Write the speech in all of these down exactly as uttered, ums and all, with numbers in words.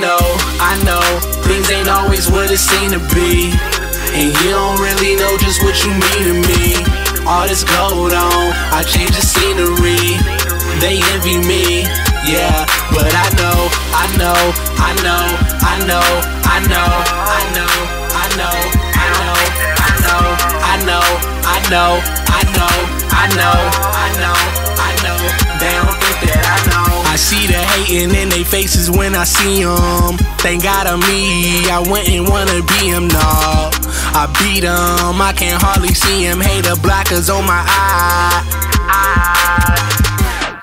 know, I know, things ain't always what it seem to be, and you don't really know just what you mean to me. All this gold on, I change the scenery. They envy me, yeah, but I know, I know, I know, I know, I know, I know, I know, I know, I know, I know, I know, I know, I know, I know, I know, they don't think that I know. I see the hating in they faces when I see them. Thank God I'm me, I wouldn't wanna be them, no. I beat him, I can hardly see him. Hater blockers on my eye.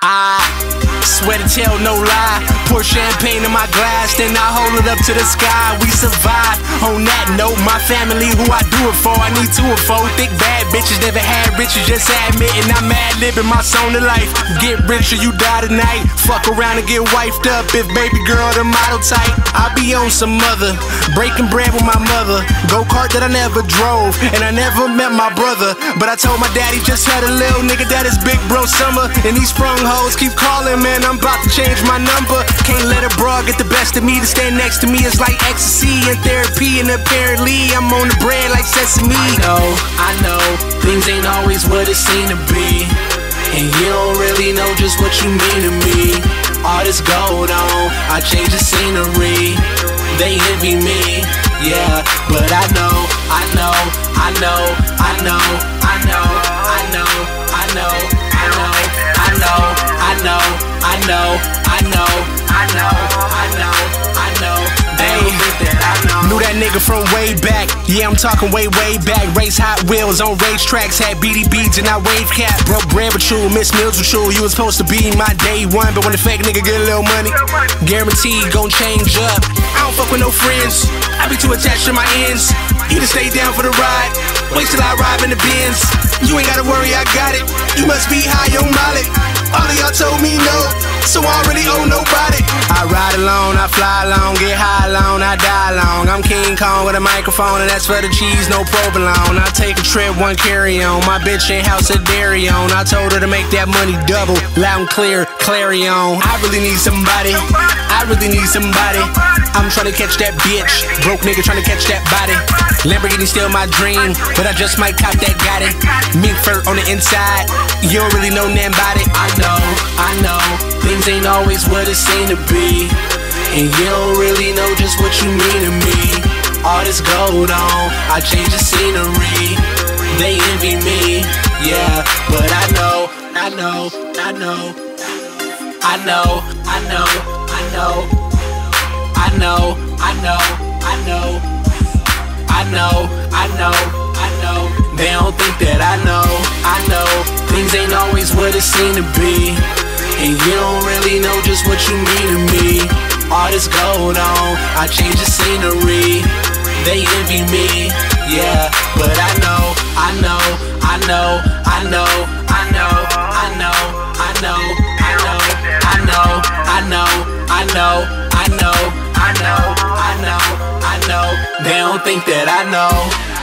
I, I swear to tell no lie. Pour champagne in my glass, then I hold it up to the sky. We survive. On that note, my family, who I do it for, I need two or four. Thick bad bitches never had riches, just admitting I'm mad living my song of life. Get rich or you die tonight. Fuck around and get wifed up if baby girl the model type. I be on some other, breaking bread with my mother. Go-kart that I never drove, and I never met my brother. But I told my daddy, just had a little nigga, that is big bro summer. And these sprung hoes keep calling, man, I'm about to change my number. Can't let a bra get the best of me. To stand next to me is like ecstasy and therapy, and apparently I'm on the bread like sesame. I know, I know, things ain't always what it seem to be, and you don't really know just what you mean to me. All this gold on, I change the scenery. They envy me, yeah, but I know, I know, I know, I know, I know, I know, I know, I know, I know, I know, I know, I know. I know, I know, I know, hey, that I know. Knew that nigga from way back. Yeah, I'm talking way, way back. Race Hot Wheels on race tracks. Had B D Bs and I wave cap. Broke bread with you, missed meals with you. You was supposed to be my day one, but when the fake nigga get a little money, guaranteed gon' change up. I don't fuck with no friends, I be too attached to my ends. Either stay down for the ride, wait till I arrive in the Benz. You ain't gotta worry, I got it. You must be high on Molly. All of y'all told me no, so I already owe nobody. I ride alone, I fly alone, get high alone, I die alone. I'm King Kong with a microphone, and that's for the cheese, no provolone. I take a trip, one carry on, my bitch in house at dairy on. I told her to make that money double, loud and clear, clarion. I really need somebody, I really need somebody. I'm tryna catch that bitch, broke nigga tryna catch that body. Lamborghini still my dream, but I just might cop that, got it. Mink fur on the inside, you don't really know nothing about it. I know, I know, things ain't always what it seem to be, and you don't really know just what you mean to me. All this gold on, I change the scenery. They envy me, yeah, but I know, I know, I know, I know, I know, I know, I know, I know, I know, I know, I know, I know. They don't think that I know, I know, things ain't always what it seem to be, and you don't really know just what you mean to me. All this gold on, I change the scenery. They envy me, yeah, but I know, I know, I know, I know, I know, I know, I know, I know, I know, I know, I know, I know, I know, I know, I know. They don't think that I know.